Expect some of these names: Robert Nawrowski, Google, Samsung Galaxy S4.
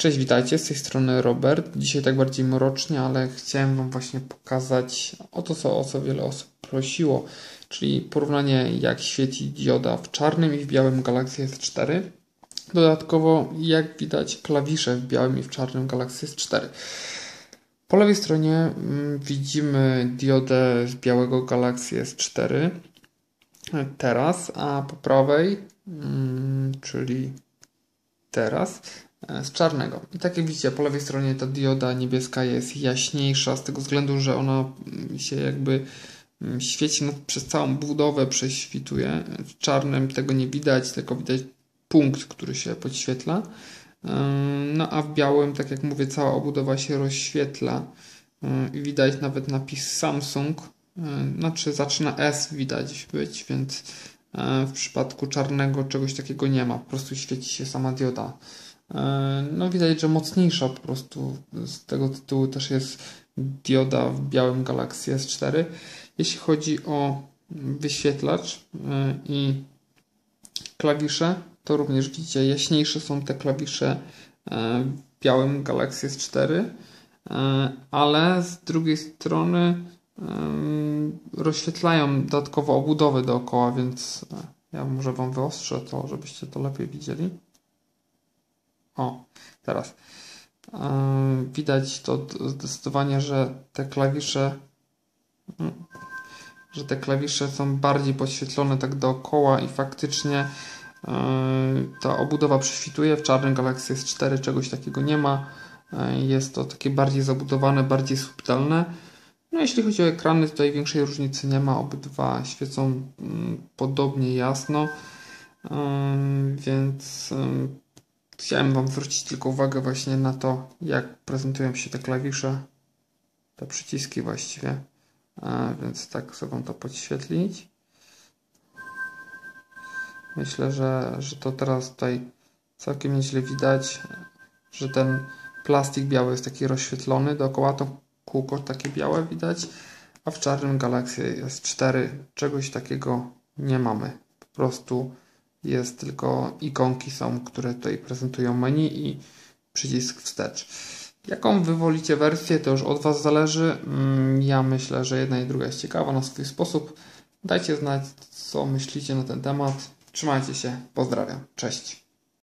Cześć, witajcie, z tej strony Robert. Dzisiaj tak bardziej mrocznie, ale chciałem Wam właśnie pokazać o co wiele osób prosiło, czyli porównanie, jak świeci dioda w czarnym i w białym Galaxy S4. Dodatkowo, jak widać, klawisze w białym i w czarnym Galaxy S4. Po lewej stronie widzimy diodę z białego Galaxy S4 teraz, a po prawej, czyli teraz, z czarnego. I tak jak widzicie, po lewej stronie ta dioda niebieska jest jaśniejsza z tego względu, że ona się jakby świeci przez całą budowę, prześwituje. W czarnym tego nie widać, tylko widać punkt, który się podświetla. No a w białym, tak jak mówię, cała obudowa się rozświetla i widać nawet napis Samsung, znaczy zaczyna S widać być, więc w przypadku czarnego czegoś takiego nie ma, po prostu świeci się sama dioda. No widać, że mocniejsza po prostu, z tego tytułu też jest dioda w białym Galaxy S4. Jeśli chodzi o wyświetlacz i klawisze, to również widzicie, jaśniejsze są te klawisze w białym Galaxy S4, ale z drugiej strony rozświetlają dodatkowo obudowę dookoła, więc ja może Wam wyostrzę to, żebyście to lepiej widzieli. O, teraz widać to zdecydowanie, że te klawisze są bardziej podświetlone tak dookoła i faktycznie ta obudowa prześwituje. W czarnym Galaxy S4 czegoś takiego nie ma. Jest to takie bardziej zabudowane, bardziej subtelne. No, jeśli chodzi o ekrany, tutaj większej różnicy nie ma. Obydwa świecą podobnie jasno, więc chciałem Wam zwrócić tylko uwagę właśnie na to, jak prezentują się te klawisze, te przyciski właściwie, więc tak chcę Wam to podświetlić. Myślę, że to teraz tutaj całkiem nieźle widać, że ten plastik biały jest taki rozświetlony, dookoła to kółko takie białe widać, a w czarnym Galaxy S4 czegoś takiego nie mamy. Po prostu jest tylko ikonki są, które tutaj prezentują menu i przycisk wstecz. Jaką wy wolicie wersję, to już od Was zależy. Ja myślę, że jedna i druga jest ciekawa na swój sposób. Dajcie znać, co myślicie na ten temat. Trzymajcie się, pozdrawiam, cześć.